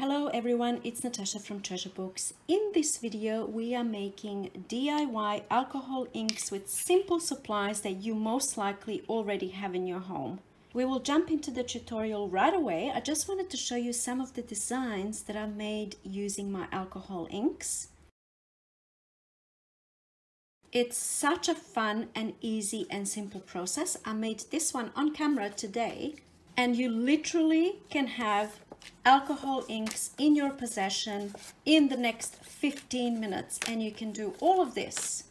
Hello everyone, it's Natasha from Treasure Books. In this video we are making DIY alcohol inks with simple supplies that you most likely already have in your home. We will jump into the tutorial right away. I just wanted to show you some of the designs that I made using my alcohol inks. It's such a fun and easy and simple process. I made this one on camera today, and you literally can have alcohol inks in your possession in the next 15 minutes, and you can do all of this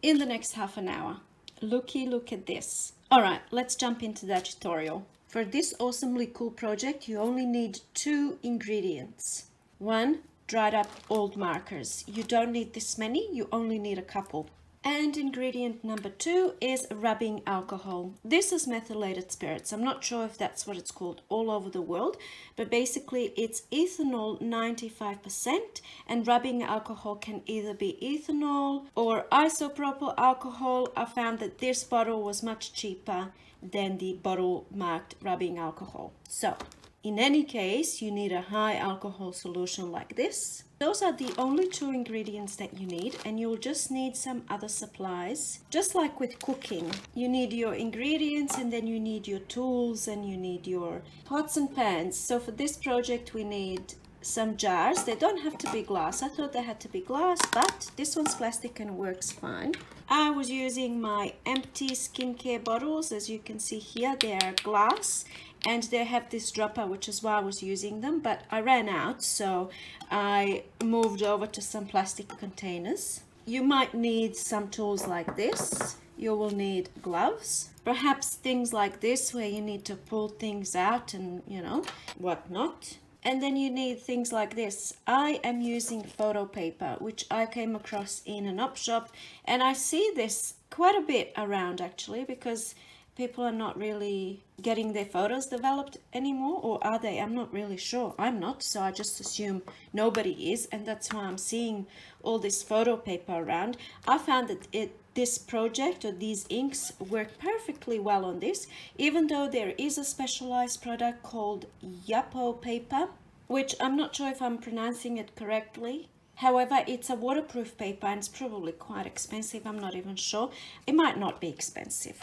in the next half an hour. Look at this. All right, let's jump into that tutorial. For this awesomely cool project, you only need 2 ingredients. 1, dried up old markers. You don't need this many, you only need a couple. And ingredient number 2 is rubbing alcohol. This is methylated spirits. I'm not sure if that's what it's called all over the world, but basically it's ethanol 95%, and rubbing alcohol can either be ethanol or isopropyl alcohol. I found that this bottle was much cheaper than the bottle marked rubbing alcohol. So in any case, you need a high alcohol solution like this. Those are the only 2 ingredients that you need, and you'll just need some other supplies. Just like with cooking, you need your ingredients, and then you need your tools, and you need your pots and pans. So for this project we need some jars. They don't have to be glass. I thought they had to be glass, but this one's plastic and works fine. I was using my empty skincare bottles. As you can see here, they are glass, and they have this dropper, which is why I was using them, but I ran out, so I moved over to some plastic containers. You might need some tools like this. You will need gloves, perhaps things like this where you need to pull things out and, you know, whatnot. And then you need things like this. I am using photo paper, which I came across in an op shop, and I see this quite a bit around actually, because people are not really getting their photos developed anymore, or are they? I'm not really sure. I'm not, so I just assume nobody is, and that's why I'm seeing all this photo paper around. I found that this project, or these inks, work perfectly well on this, even though there is a specialized product called Yapo paper, which I'm not sure if I'm pronouncing it correctly. However, it's a waterproof paper, and it's probably quite expensive. I'm not even sure. It might not be expensive,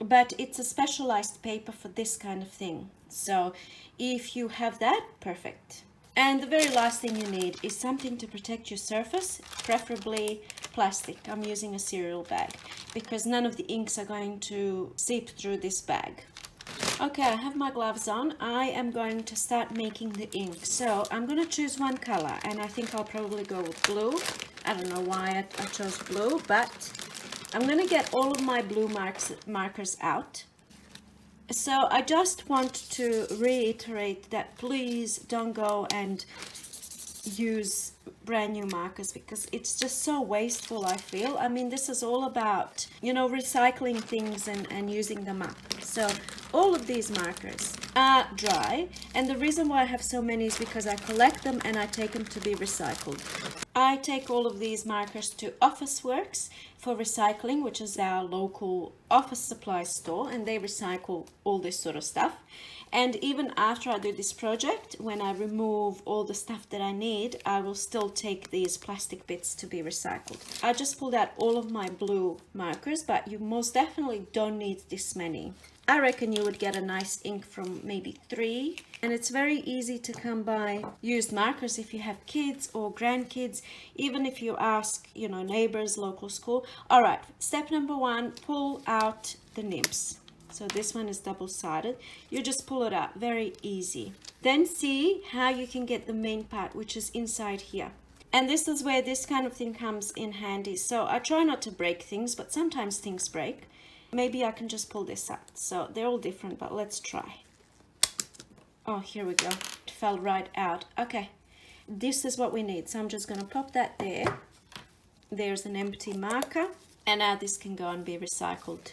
but it's a specialized paper for this kind of thing. So if you have that, perfect. And the very last thing you need is something to protect your surface, preferably plastic. I'm using a cereal bag because none of the inks are going to seep through this bag. Okay, I have my gloves on. I am going to start making the ink. So I'm going to choose one color, and I think I'll probably go with blue. I don't know why I chose blue, but I'm going to get all of my blue markers out. So I just want to reiterate that please don't go and use brand new markers, because it's just so wasteful, I feel. I mean, this is all about, you know, recycling things and using them up. So all of these markers are dry, and the reason why I have so many is because I collect them and I take them to be recycled. I take all of these markers to Officeworks for recycling, which is our local office supply store, and they recycle all this sort of stuff. And even after I do this project, when I remove all the stuff that I need, I will still take these plastic bits to be recycled. I just pulled out all of my blue markers, but you most definitely don't need this many. I reckon you would get a nice ink from maybe 3, and it's very easy to come by used markers if you have kids or grandkids, even if you ask, you know, neighbors, local school. All right, step number 1, pull out the nibs. So this one is double-sided. You just pull it out, very easy. Then see how you can get the main part, which is inside here. And this is where this kind of thing comes in handy. So I try not to break things, but sometimes things break. Maybe I can just pull this out. So they're all different, but let's try. Oh, here we go. It fell right out. Okay, this is what we need. So I'm just going to pop that there. There's an empty marker. And now this can go and be recycled.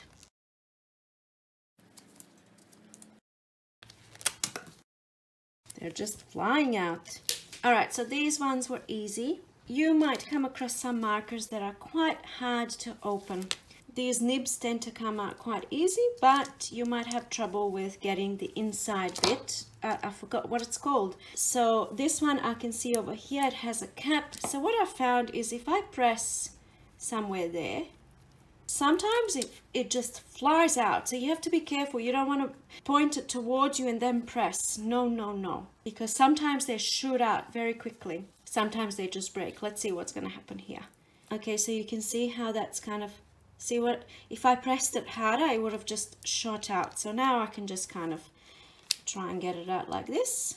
They're just flying out. All right, so these ones were easy. You might come across some markers that are quite hard to open. These nibs tend to come out quite easy, but you might have trouble with getting the inside bit. I forgot what it's called. So this one I can see over here, it has a cap. So what I found is if I press somewhere there, sometimes it just flies out. So you have to be careful. You don't want to point it towards you and then press. No, no, no. Because sometimes they shoot out very quickly. Sometimes they just break. Let's see what's going to happen here. Okay, so you can see how that's kind of... See what, if I pressed it harder, it would have just shot out. So now I can just kind of try and get it out like this.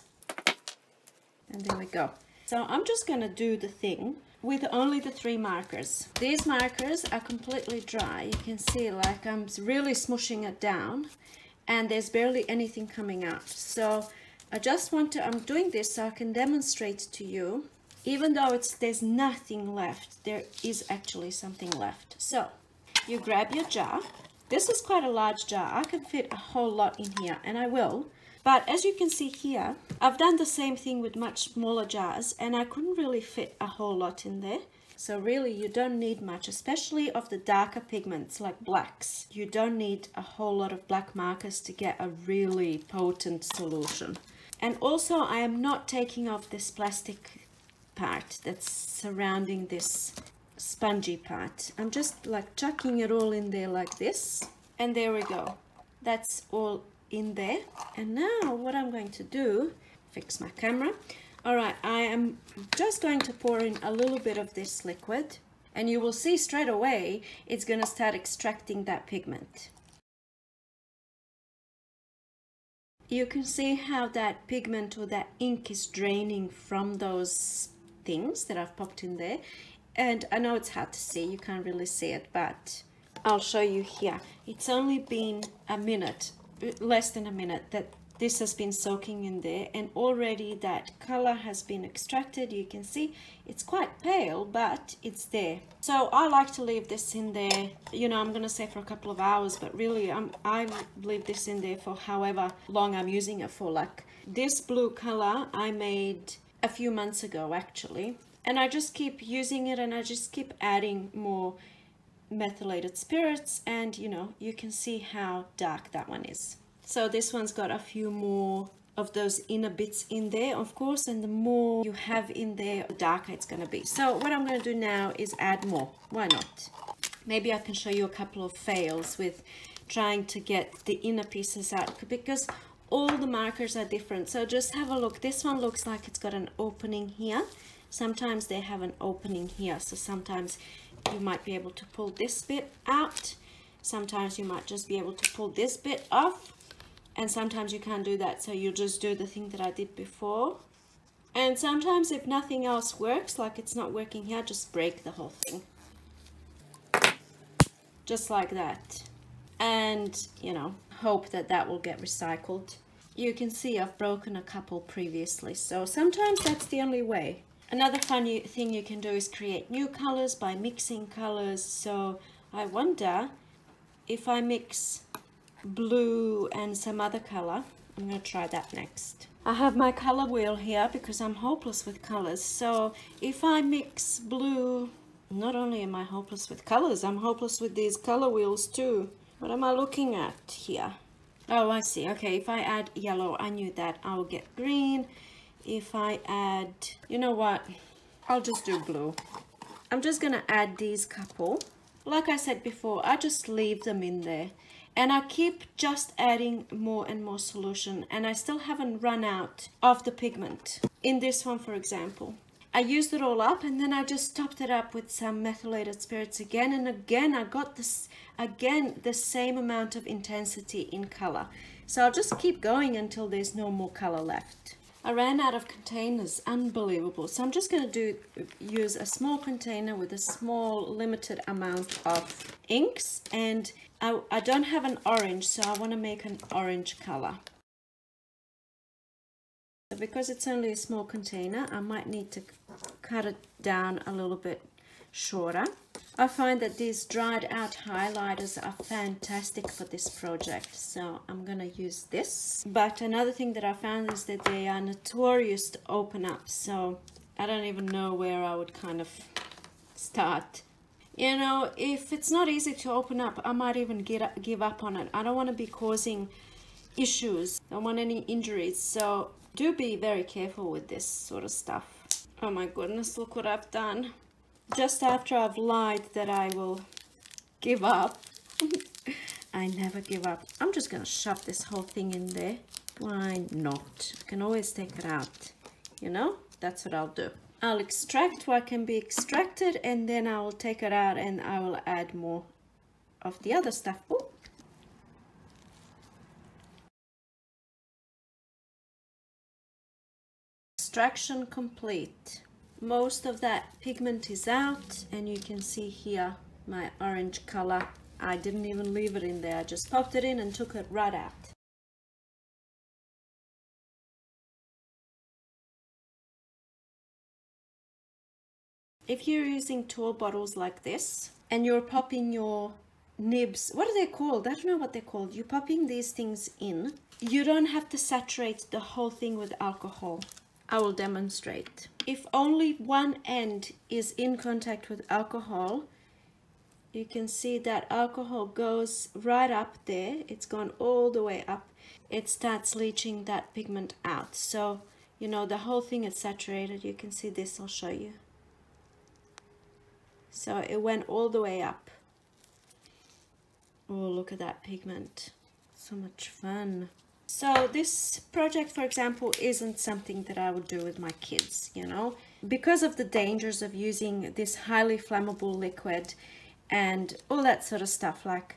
And there we go. So I'm just gonna do the thing with only the 3 markers. These markers are completely dry. You can see like I'm really smooshing it down and there's barely anything coming out. So I just want to, I'm doing this so I can demonstrate to you, even though it's, there's nothing left, there is actually something left. So you grab your jar. This is quite a large jar. I can fit a whole lot in here, and I will. But as you can see here, I've done the same thing with much smaller jars, and I couldn't really fit a whole lot in there. So really, you don't need much, especially of the darker pigments like blacks. You don't need a whole lot of black markers to get a really potent solution. And also, I am not taking off this plastic part that's surrounding this spongy part. I'm just like chucking it all in there like this, and there we go, that's all in there. And now what I'm going to do, fix my camera. All right, I am just going to pour in a little bit of this liquid, and you will see straight away it's going to start extracting that pigment. You can see how that pigment or that ink is draining from those things that I've popped in there. And I know it's hard to see, you can't really see it, but I'll show you here. It's only been a minute, less than a minute, that this has been soaking in there, and already that color has been extracted. You can see it's quite pale, but it's there. So I like to leave this in there, you know, I'm gonna say for a couple of hours, but really I leave this in there for however long I'm using it for. Like this blue color I made a few months ago actually. And I just keep using it, and I just keep adding more methylated spirits, and you know, you can see how dark that one is. So this one's got a few more of those inner bits in there, of course, and the more you have in there, the darker it's gonna be. So what I'm gonna do now is add more. Why not? Maybe I can show you a couple of fails with trying to get the inner pieces out, because all the markers are different. So just have a look. This one looks like it's got an opening here. Sometimes they have an opening here, so sometimes you might be able to pull this bit out, sometimes you might just be able to pull this bit off, and sometimes you can't do that, so you just do the thing that I did before. And sometimes if nothing else works, like it's not working here, just break the whole thing, just like that, and you know, hope that that will get recycled. You can see I've broken a couple previously, so sometimes that's the only way. Another fun thing you can do is create new colors by mixing colors. So I wonder if I mix blue and some other color. I'm going to try that next. I have my color wheel here because I'm hopeless with colors. So if I mix blue, not only am I hopeless with colors, I'm hopeless with these color wheels too. What am I looking at here? Oh, I see. Okay, if I add yellow, I knew that I will get green. If I add, you know what, I'll just do blue. I'm just gonna add these couple. Like I said before, I just leave them in there, and I keep just adding more and more solution, and I still haven't run out of the pigment. In this one, for example, I used it all up, and then I just topped it up with some methylated spirits again, and again I got this, again the same amount of intensity in color. So I'll just keep going until there's no more color left. I ran out of containers, unbelievable. So I'm just gonna use a small container with a small limited amount of inks, and I don't have an orange, so I wanna make an orange color. So because it's only a small container, I might need to cut it down a little bit shorter. I find that these dried out highlighters are fantastic for this project, so I'm gonna use this. But another thing that I found is that they are notorious to open up, so I don't even know where I would kind of start. You know, if it's not easy to open up, I might even give up on it. I don't want to be causing issues. I don't want any injuries. So do be very careful with this sort of stuff. Oh my goodness, look what I've done. Just after I've lied that I will give up. I never give up. I'm just going to shove this whole thing in there. Why not? I can always take it out. You know, that's what I'll do. I'll extract what can be extracted, and then I will take it out and I will add more of the other stuff. Ooh. Extraction complete. Most of that pigment is out, and you can see here my orange color. I didn't even leave it in there. I just popped it in and took it right out. If you're using tall bottles like this and you're popping your nibs, what are they called? I don't know what they're called. You're popping these things in. You don't have to saturate the whole thing with alcohol. I will demonstrate. If only one end is in contact with alcohol, you can see that alcohol goes right up there. It's gone all the way up. It starts leaching that pigment out. So, you know, the whole thing is saturated. You can see this, I'll show you. So it went all the way up. Oh, look at that pigment. So much fun. So this project, for example, isn't something that I would do with my kids, you know, because of the dangers of using this highly flammable liquid and all that sort of stuff. Like,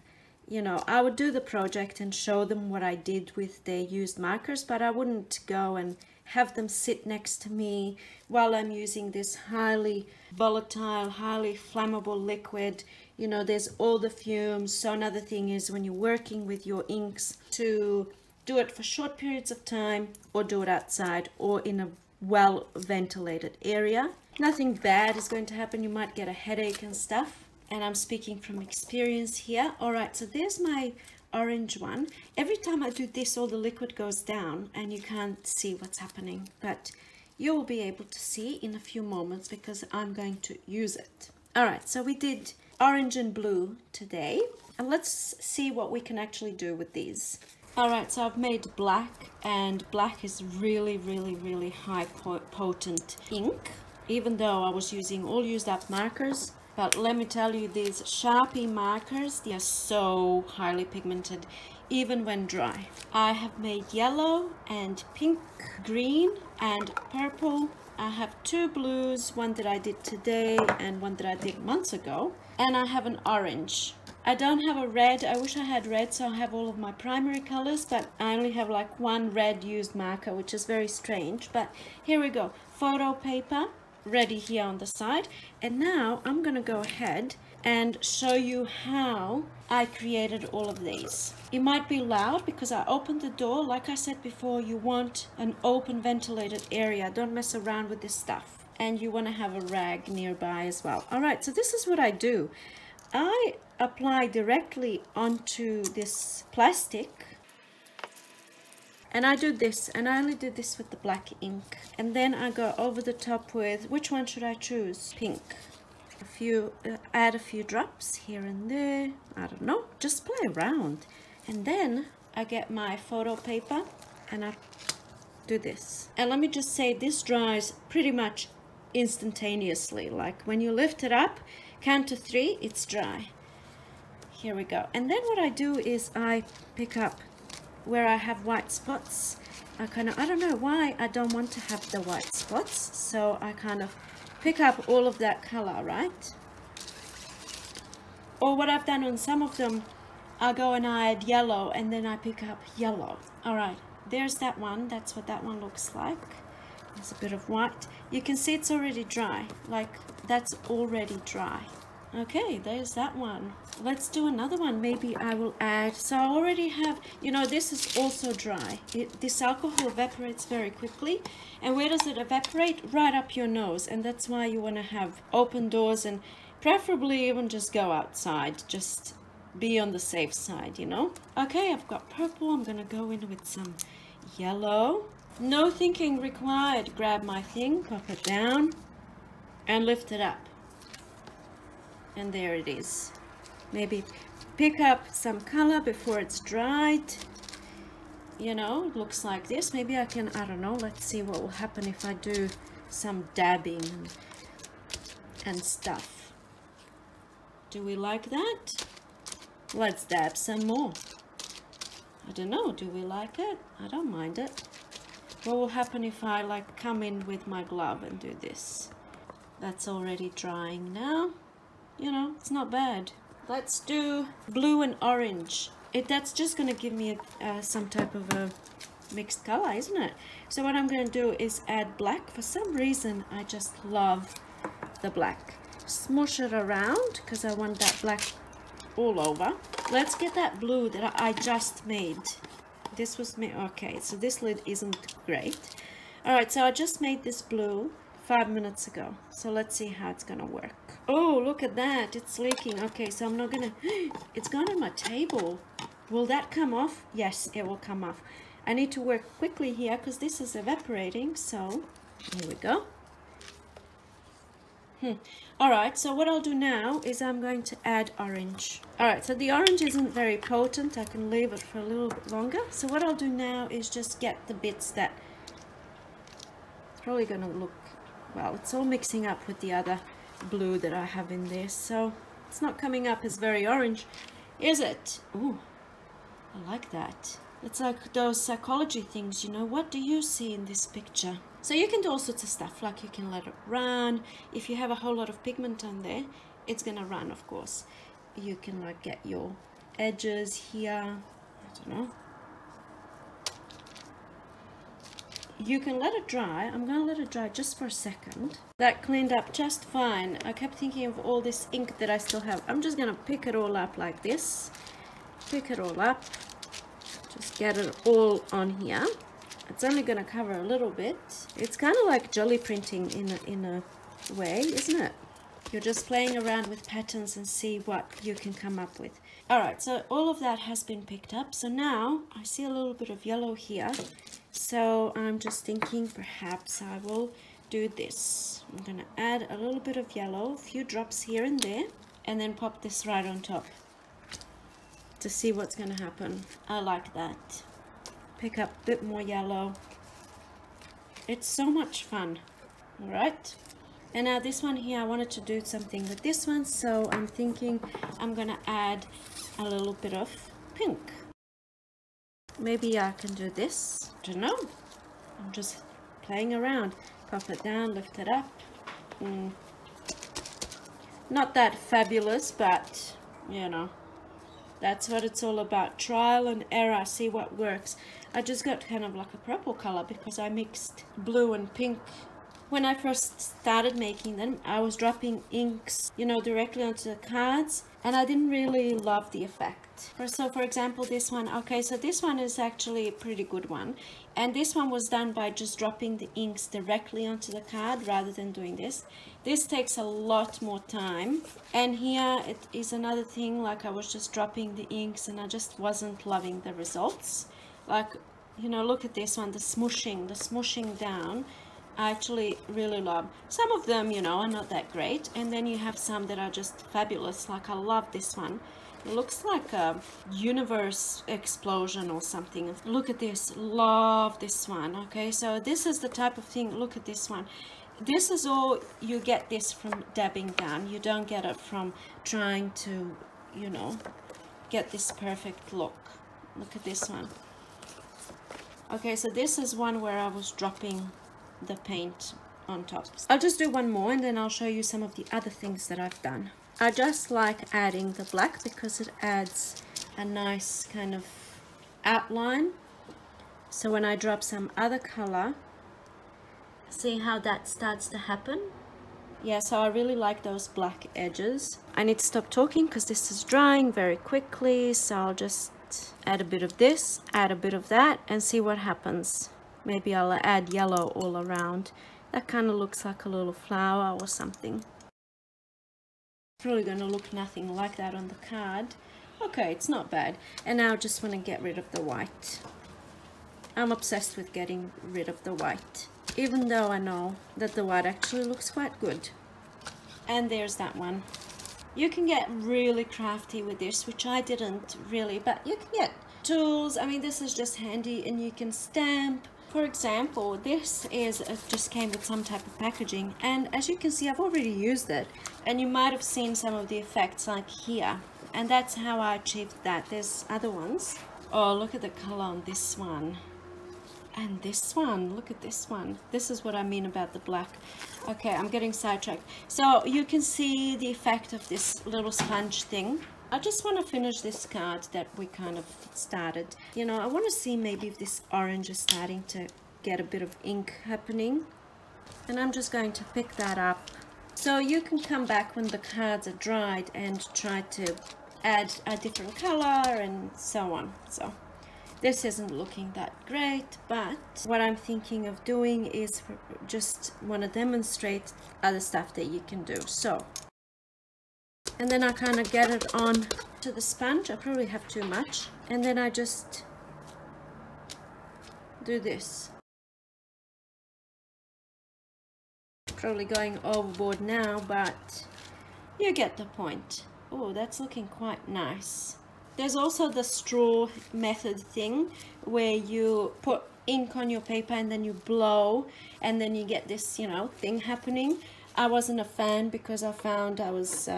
you know, I would do the project and show them what I did with their used markers, but I wouldn't go and have them sit next to me while I'm using this highly volatile, highly flammable liquid. You know, there's all the fumes. So another thing is, when you're working with your inks, to do it for short periods of time, or do it outside or in a well-ventilated area. Nothing bad is going to happen. You might get a headache and stuff. And I'm speaking from experience here. All right, so there's my orange one. Every time I do this, all the liquid goes down and you can't see what's happening, but you will be able to see in a few moments because I'm going to use it. All right, so we did orange and blue today, and let's see what we can actually do with these. All right, so I've made black, and black is really, really, really high potent ink, even though I was using all used up markers. But let me tell you, these Sharpie markers, they are so highly pigmented, even when dry. I have made yellow and pink, green and purple. I have two blues, one that I did today and one that I did months ago. And I have an orange. I don't have a red. I wish I had red, so I have all of my primary colors, but I only have like one red used marker, which is very strange. But here we go. Photo paper. Ready here on the side, and now I'm gonna go ahead and show you how I created all of these. It might be loud because I opened the door. Like I said before, you want an open ventilated area. Don't mess around with this stuff, and you want to have a rag nearby as well. All right, so this is what I do. I apply directly onto this plastic. And I do this, and I only do this with the black ink. And then I go over the top with, which one should I choose? Pink. A few, add a few drops here and there. I don't know, just play around. And then I get my photo paper and I do this. And let me just say, this dries pretty much instantaneously. Like when you lift it up, count to 3, it's dry. Here we go. And then what I do is I pick up where I have white spots. I don't know why I don't want to have the white spots, so I kind of pick up all of that color, right? Or what I've done on some of them, I go and I add yellow, and then I pick up yellow. All right, there's that one. That's what that one looks like. There's a bit of white. You can see it's already dry. Like, that's already dry. Okay, there's that one. Let's do another one. Maybe I will add, so I already have, you know, this is also dry. This alcohol evaporates very quickly. And where does it evaporate? Right up your nose. And that's why you want to have open doors, and preferably even just go outside. Just be on the safe side, you know. Okay, I've got purple. I'm gonna go in with some yellow. No thinking required. Grab my thing, pop it down and lift it up. and there it is. Maybe pick up some color before it's dried. You know, it looks like this. Maybe I can, I don't know, let's see what will happen if I do some dabbing and stuff. Do we like that? Let's dab some more. I don't know, do we like it? I don't mind it. What will happen if I like come in with my glove and do this? That's already drying now. You know, it's not bad. Let's do blue and orange. That's just going to give me some type of a mixed color, isn't it? So what I'm going to do is add black. For some reason, I just love the black. Smush it around because I want that black all over. Let's get that blue that I just made. This was made, okay, so this lid isn't great. All right, so I just made this blue 5 minutes ago. So let's see how it's going to work. Oh, look at that. It's leaking. Okay, so I'm not going to... It's gone on my table. Will that come off? Yes, it will come off. I need to work quickly here because this is evaporating. So here we go. All right, so what I'll do now is I'm going to add orange. All right, so the orange isn't very potent. I can leave it for a little bit longer. So what I'll do now is just get the bits that... It's probably going to look... Well, it's all mixing up with the other blue that I have in there, so it's not coming up as very orange, is it? Ooh, I like that. It's like those psychology things, you know, what do you see in this picture? So you can do all sorts of stuff, like you can let it run. If you have a whole lot of pigment on there, it's gonna run, of course. You can like get your edges here, I don't know. You can let it dry. I'm going to let it dry just for a second. That cleaned up just fine. I kept thinking of all this ink that I still have. I'm just going to pick it all up like this. Pick it all up. Just get it all on here. It's only going to cover a little bit. It's kind of like jelly printing in a way, isn't it? You're just playing around with patterns and see what you can come up with. All right, so all of that has been picked up. So now I see a little bit of yellow here. So I'm just thinking perhaps I will do this. I'm going to add a little bit of yellow, a few drops here and there, and then pop this right on top to see what's going to happen. I like that. Pick up a bit more yellow. It's so much fun. All right. And now this one here, I wanted to do something with this one, so I'm thinking I'm going to add a little bit of pink. Maybe I can do this. I don't know. I'm just playing around. Pop it down, lift it up. Not that fabulous, but, you know, that's what it's all about. Trial and error, see what works. I just got kind of like a purple color because I mixed blue and pink. When I first started making them, I was dropping inks, you know, directly onto the cards, and I didn't really love the effect. So for example, this one, okay, so this one is actually a pretty good one. And this one was done by just dropping the inks directly onto the card rather than doing this. This takes a lot more time. And here it is another thing, like I was just dropping the inks and I just wasn't loving the results. Like, you know, look at this one, the smooshing down. I actually really love. Some of them, you know, are not that great, and then you have some that are just fabulous. Like I love this one. It looks like a universe explosion or something. Look at this. Love this one. Okay, so this is the type of thing. Look at this one. This is all, you get this from dabbing down. You don't get it from trying to, you know, get this perfect look. Look at this one. Okay, so this is one where I was dropping the paint on top. I'll just do one more and then I'll show you some of the other things that I've done. I just like adding the black because it adds a nice kind of outline. So when I drop some other color, see how that starts to happen? Yeah, so I really like those black edges. I need to stop talking because this is drying very quickly, so I'll just add a bit of this, add a bit of that, and see what happens. Maybe I'll add yellow all around. That kind of looks like a little flower or something. It's probably going to look nothing like that on the card. Okay, it's not bad. And now I just want to get rid of the white. I'm obsessed with getting rid of the white, even though I know that the white actually looks quite good. And there's that one. You can get really crafty with this, which I didn't really, but you can get tools. I mean, this is just handy, and you can stamp. For example, this is just came with some type of packaging, and as you can see, I've already used it, and you might have seen some of the effects like here, and that's how I achieved that. There's other ones. Oh, look at the color on this one. And this one, look at this one. This is what I mean about the black. Okay, I'm getting sidetracked. So you can see the effect of this little sponge thing. I just want to finish this card that we kind of started. You know, I want to see maybe if this orange is starting to get a bit of ink happening. And I'm just going to pick that up. So you can come back when the cards are dried and try to add a different color and so on. So. This isn't looking that great, but what I'm thinking of doing is just want to demonstrate other stuff that you can do. So, and then I kind of get it on to the sponge. I probably have too much. And then I just do this. Probably going overboard now, but you get the point. Oh, that's looking quite nice. There's also the straw method thing where you put ink on your paper and then you blow and then you get this, you know, thing happening. I wasn't a fan because I found I was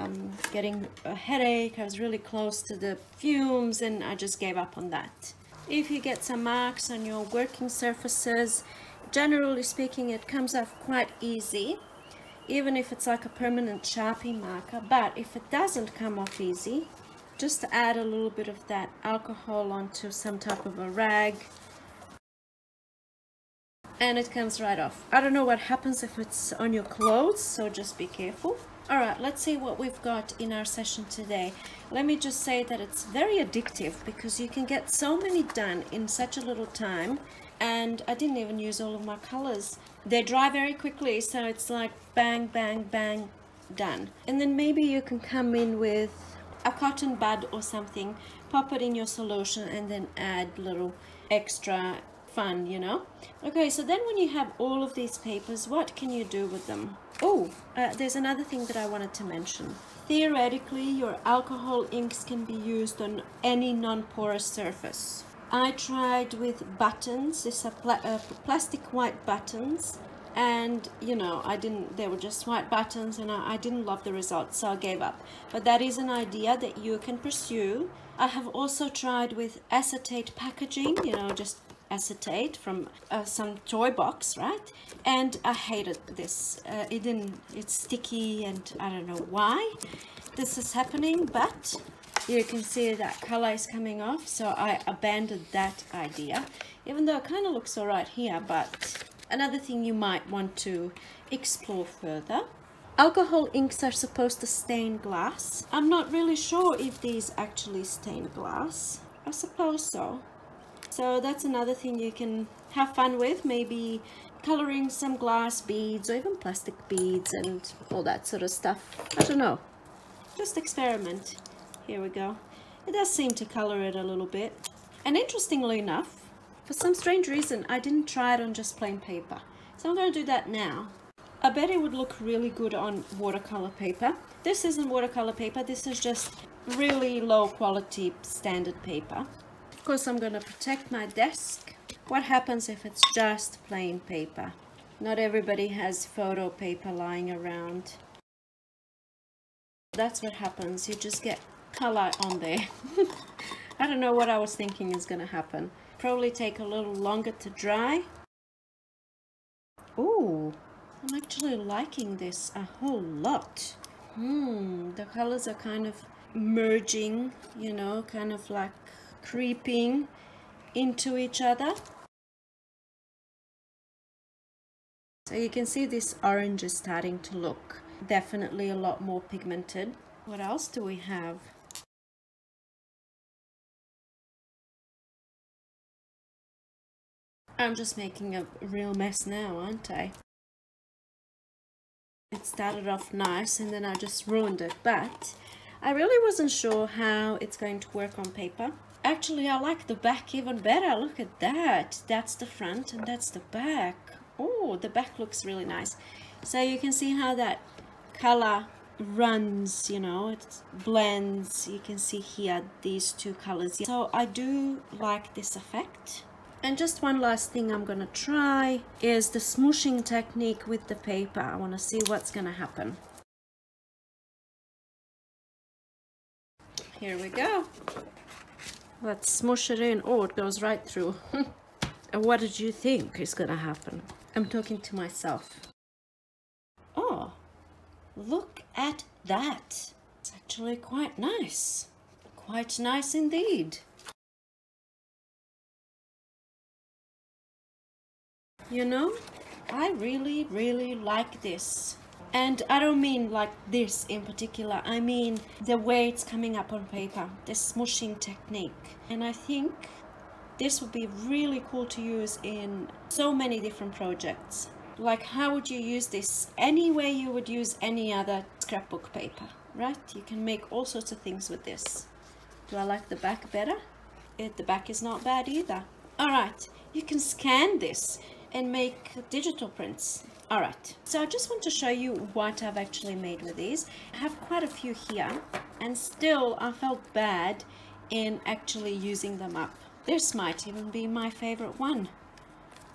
getting a headache. I was really close to the fumes and I just gave up on that. If you get some marks on your working surfaces, generally speaking, it comes off quite easy, even if it's like a permanent Sharpie marker. But if it doesn't come off easy, just add a little bit of that alcohol onto some type of a rag and it comes right off. I don't know what happens if it's on your clothes, so just be careful. All right, let's see what we've got in our session today. Let me just say that it's very addictive because you can get so many done in such a little time, and I didn't even use all of my colors. They dry very quickly, so it's like bang, bang, bang, done. And then maybe you can come in with a cotton bud or something, pop it in your solution and then add little extra fun, you know. Okay, so then when you have all of these papers, what can you do with them? Oh, there's another thing that I wanted to mention. Theoretically, your alcohol inks can be used on any non-porous surface. I tried with buttons. These are plastic white buttons, and you know, they were just white buttons, and I didn't love the results, so I gave up. But that is an idea that you can pursue. I have also tried with acetate packaging, you know, just acetate from some toy box, right? And I hated this. It's sticky and I don't know why this is happening, but you can see that color is coming off, so I abandoned that idea, even though it kind of looks all right here. But another thing you might want to explore further. Alcohol inks are supposed to stain glass. I'm not really sure if these actually stain glass. I suppose so. So that's another thing you can have fun with, maybe coloring some glass beads or even plastic beads and all that sort of stuff. I don't know. Just experiment. Here we go. It does seem to color it a little bit. And interestingly enough, for some strange reason, I didn't try it on just plain paper. So I'm going to do that now. I bet it would look really good on watercolor paper. This isn't watercolor paper. This is just really low quality standard paper. Of course, I'm going to protect my desk. What happens if it's just plain paper? Not everybody has photo paper lying around. That's what happens. You just get color on there. I don't know what I was thinking is going to happen. Probably take a little longer to dry. Ooh, I'm actually liking this a whole lot. The colors are kind of merging, you know, kind of like creeping into each other. So you can see this orange is starting to look definitely a lot more pigmented. What else do we have? I'm just making a real mess now, aren't I? It started off nice and then I just ruined it, but I really wasn't sure how it's going to work on paper. Actually, I like the back even better. Look at that. That's the front and that's the back. Oh, the back looks really nice. So you can see how that color runs, you know, it blends. You can see here these two colors. So I do like this effect. And just one last thing I'm gonna try is the smooshing technique with the paper. I want to see what's gonna happen. Here we go. Let's smoosh it in. Oh, it goes right through. And what did you think is gonna happen? I'm talking to myself. Oh, look at that. It's actually quite nice. Quite nice indeed. You know, I really, really like this. And I don't mean like this in particular, I mean the way it's coming up on paper, the smooshing technique. And I think this would be really cool to use in so many different projects. Like, how would you use this? Any way you would use any other scrapbook paper, right? You can make all sorts of things with this. Do I like the back better? The back is not bad either. All right, you can scan this and make digital prints. All right, so I just want to show you what I've actually made with these. I have quite a few here, and still I felt bad in actually using them up. This might even be my favorite one.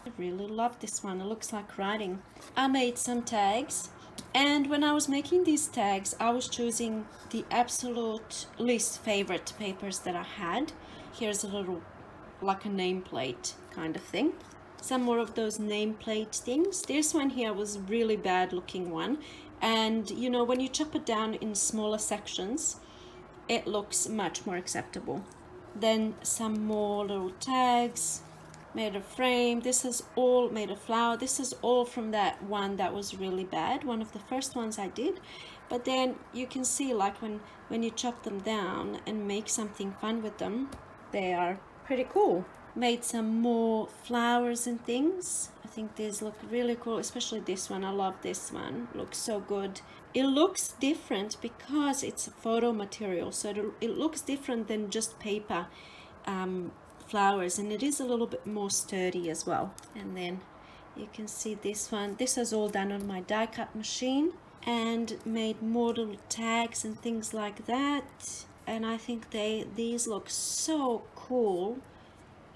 I really love this one. It looks like writing. I made some tags, and when I was making these tags, I was choosing the absolute least favorite papers that I had. Here's a little, like a nameplate kind of thing. Some more of those nameplate things. This one here was a really bad looking one, and you know, when you chop it down in smaller sections, it looks much more acceptable. Then some more little tags, made of frame. This is all made of flower. This is all from that one that was really bad, one of the first ones I did. But then you can see, like, when you chop them down and make something fun with them, they are pretty cool. Made some more flowers and things. I think these look really cool, especially this one. I love this one. Looks so good. It looks different because it's a photo material, so it looks different than just paper flowers, and it is a little bit more sturdy as well. And then you can see this one. This is all done on my die cut machine, and made more little tags and things like that. And I think these look so cool,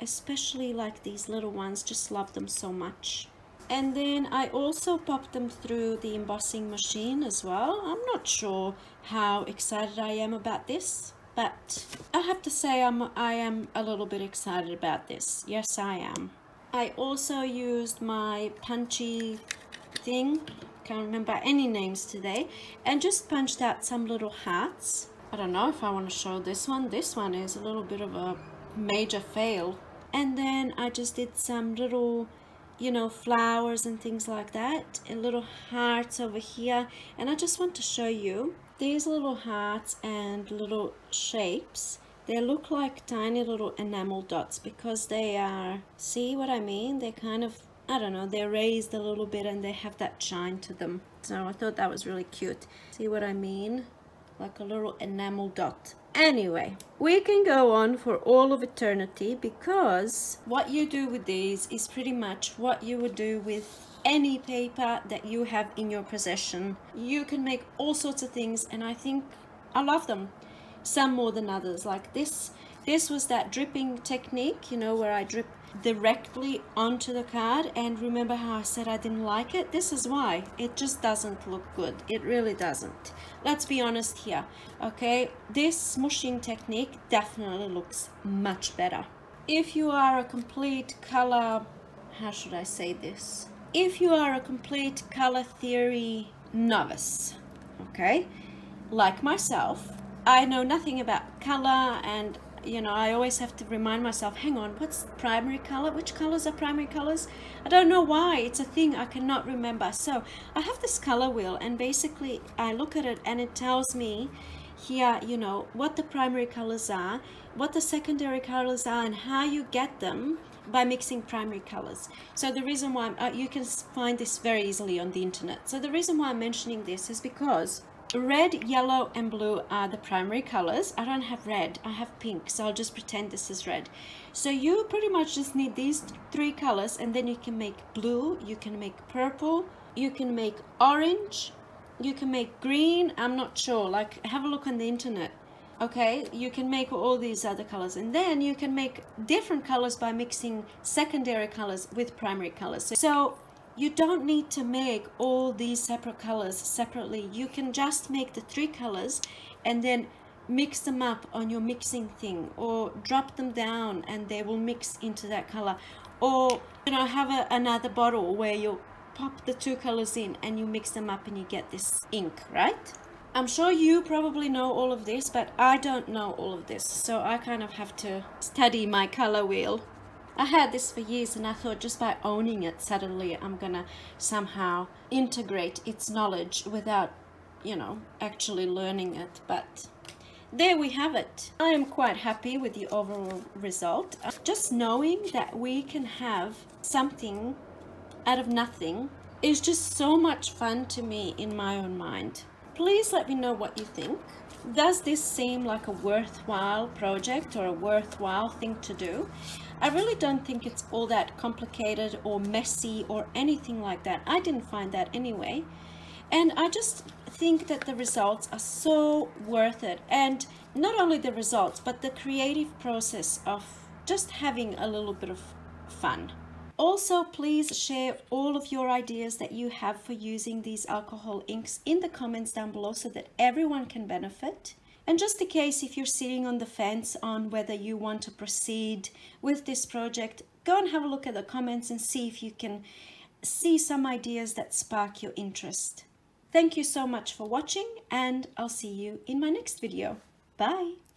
especially like these little ones. Just love them so much. And then I also popped them through the embossing machine as well. I'm not sure how excited I am about this, but I have to say I am a little bit excited about this. Yes, I am. I also used my punchy thing, can't remember any names today, and just punched out some little hearts. I don't know if I want to show this one. This one is a little bit of a major fail. And then I just did some little, you know, flowers and things like that, and little hearts over here. And I just want to show you these little hearts and little shapes. They look like tiny little enamel dots because they are, see what I mean? They're kind of, I don't know, they're raised a little bit and they have that shine to them. So I thought that was really cute. See what I mean? Like a little enamel dot. Anyway, we can go on for all of eternity, because what you do with these is pretty much what you would do with any paper that you have in your possession. You can make all sorts of things, and I think I love them. Some more than others, like this. This was that dripping technique, you know, where I drip directly onto the card. And remember how I said I didn't like it? This is why. It just doesn't look good. It really doesn't. Let's be honest here, okay? This smooshing technique definitely looks much better. If you are a complete color, how should I say this? If you are a complete color theory novice, okay, like myself, I know nothing about color, and you know, I always have to remind myself, hang on, what's primary color? Which colors are primary colors? I don't know why. It's a thing I cannot remember. So I have this color wheel, and basically I look at it and it tells me here, you know, what the primary colors are, what the secondary colors are, and how you get them by mixing primary colors. So the reason why you can find this very easily on the internet. So the reason why I'm mentioning this is because red, yellow, and blue are the primary colors. I don't have red, I have pink, so I'll just pretend this is red. So you pretty much just need these three colors, and then you can make blue, you can make purple, you can make orange, you can make green, I'm not sure, like have a look on the internet. Okay, you can make all these other colors, and then you can make different colors by mixing secondary colors with primary colors. So you don't need to make all these separate colors separately. You can just make the three colors and then mix them up on your mixing thing, or drop them down and they will mix into that color. Or, you know, have another bottle where you pop the two colors in and you mix them up and you get this ink, right? I'm sure you probably know all of this, but I don't know all of this, so I kind of have to study my color wheel. I had this for years and I thought just by owning it, suddenly I'm gonna somehow integrate its knowledge without, you know, actually learning it. But there we have it. I am quite happy with the overall result. Just knowing that we can have something out of nothing is just so much fun to me in my own mind. Please let me know what you think. Does this seem like a worthwhile project or a worthwhile thing to do? I really don't think it's all that complicated or messy or anything like that. I didn't find that anyway. And I just think that the results are so worth it. And not only the results, but the creative process of just having a little bit of fun. Also, please share all of your ideas that you have for using these alcohol inks in the comments down below so that everyone can benefit. And just in case if you're sitting on the fence on whether you want to proceed with this project, go and have a look at the comments and see if you can see some ideas that spark your interest. Thank you so much for watching, and I'll see you in my next video. Bye!